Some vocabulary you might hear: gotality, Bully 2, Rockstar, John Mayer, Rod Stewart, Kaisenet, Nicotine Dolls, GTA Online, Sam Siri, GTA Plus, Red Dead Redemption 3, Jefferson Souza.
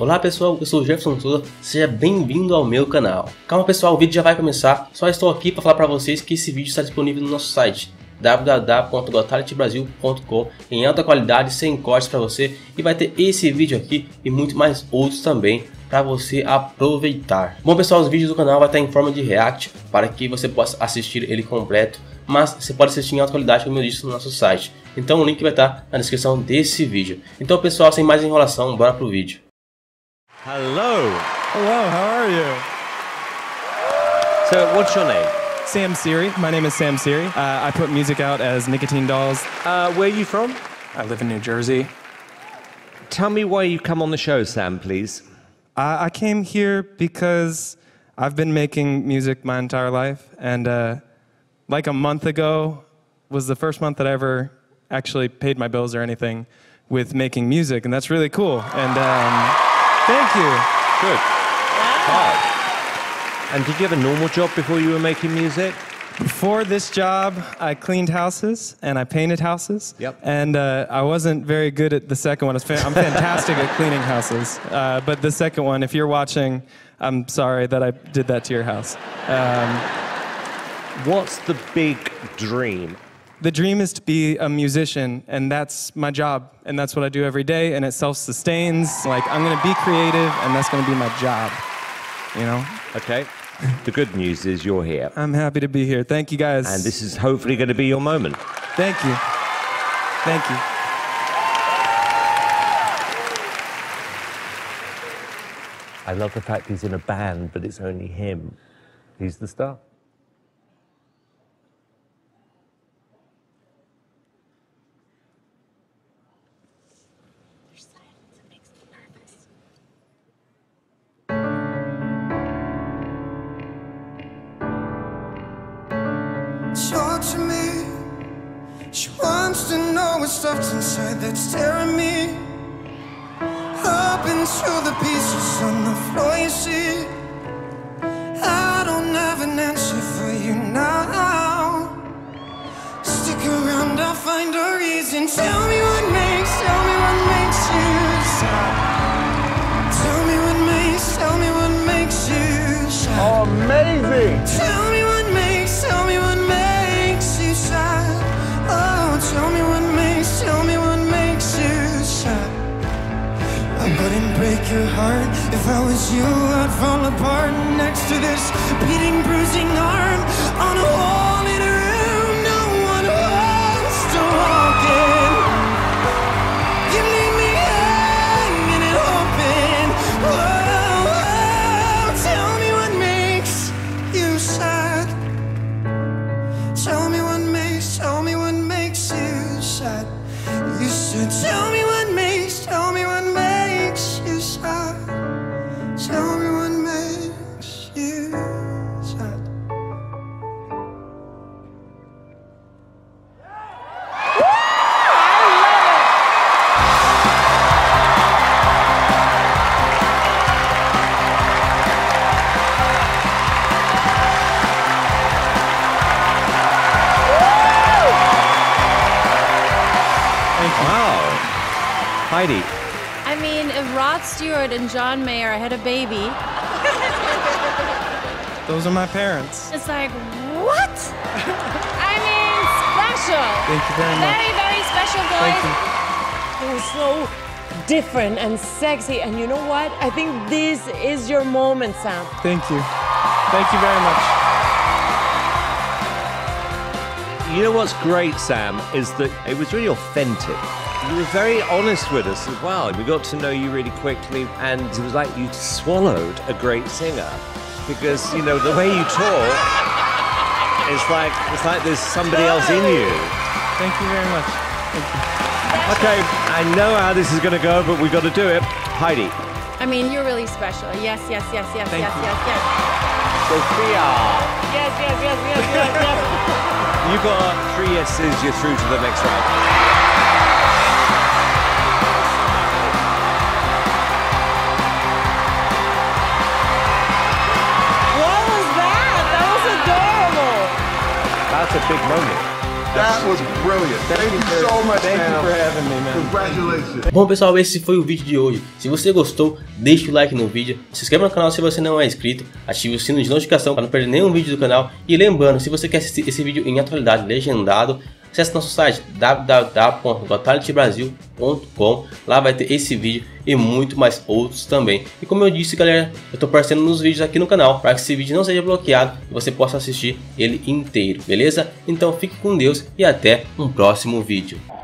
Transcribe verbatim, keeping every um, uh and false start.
Olá pessoal, eu sou o Jefferson Souza, seja bem-vindo ao meu canal. Calma pessoal, o vídeo já vai começar, só estou aqui para falar para vocês que esse vídeo está disponível no nosso site w w w ponto gotality brasil ponto com em alta qualidade, sem cortes para você, e vai ter esse vídeo aqui e muito mais outros também para você aproveitar. Bom pessoal, os vídeos do canal vai estar em forma de react para que você possa assistir ele completo, mas você pode assistir em alta qualidade, como eu disse, no nosso site. Então o link vai estar na descrição desse vídeo. Então pessoal, sem mais enrolação, bora pro vídeo. Hello. Hello, how are you? So what's your name? Sam Siri. My name is Sam Siri. Uh, I put music out as Nicotine Dolls. Uh, where are you from? I live in New Jersey. Tell me why you come on the show, Sam, please. Uh, I came here because I've been making music my entire life. And uh, like a month ago was the first month that I ever actually paid my bills or anything with making music. And that's really cool. And. Um, Thank you. Good. Wow. And did you have a normal job before you were making music? Before this job, I cleaned houses and I painted houses. Yep. And uh, I wasn't very good at the second one. I'm fantastic at cleaning houses. Uh, but the second one, if you're watching, I'm sorry that I did that to your house. Um, What's the big dream? The dream is to be a musician, and that's my job, and that's what I do every day, and it self-sustains. Like, I'm gonna be creative, and that's gonna be my job, you know? Okay, the good news is you're here. I'm happy to be here, thank you guys. And this is hopefully gonna be your moment. Thank you, thank you. I love the fact he's in a band, but it's only him. He's the star. To me, she wants to know what's stuffed inside that's tearing me up into the pieces on the floor. You see, I don't have an answer for you now. Stick around, I'll find a reason. Tell me what makes, tell me what makes you stop. Tell me what makes, tell me what makes you stop. Amazing. Tell me what makes, tell me what makes. Tell me what makes, tell me what makes you shine. I wouldn't break your heart. If I was you, I'd fall apart next to this beating, bruising arm on a wall in a room no one wants to walk in. You leave me hanging and open. Whoa, whoa. Tell me what makes you sad. Tell me what makes, tell me what makes. You should tell me what makes, tell me what makes you sad. Tell me what makes you sad. Heidi. I mean, if Rod Stewart and John Mayer had a baby. Those are my parents. It's like, what? I mean, special. Thank you very much. Very, very special, boys. Thank you. It was so different and sexy. And you know what? I think this is your moment, Sam. Thank you. Thank you very much. You know what's great, Sam, is that it was really authentic. You were very honest with us as well. We got to know you really quickly, and it was like you swallowed a great singer, because you know the way you talk, it's like it's like there's somebody else in you. Thank you very much. Thank you. Okay, I know how this is going to go, but we've got to do it, Heidi. I mean, you're really special. Yes, yes, yes, yes, Thank yes, you. yes, yes. Sophia. Yes, yes, yes, yes, yes, yes. You got three yeses. You're through to the next round. That's a big moment. That was brilliant. Thank you so much, man. For having me, man. Congratulations. Bom, pessoal, esse foi o vídeo de hoje. Se você gostou, deixe o like no vídeo, se inscreva no canal se você não é inscrito, ative o sino de notificação para não perder nenhum vídeo do canal. E lembrando, se você quer assistir esse vídeo em atualidade legendado, acesse nosso site w w w ponto gotality brasil ponto com. Lá vai ter esse vídeo e muito mais outros também. E como eu disse, galera, eu estou aparecendo nos vídeos aqui no canal para que esse vídeo não seja bloqueado e você possa assistir ele inteiro, beleza? Então fique com Deus e até um próximo vídeo.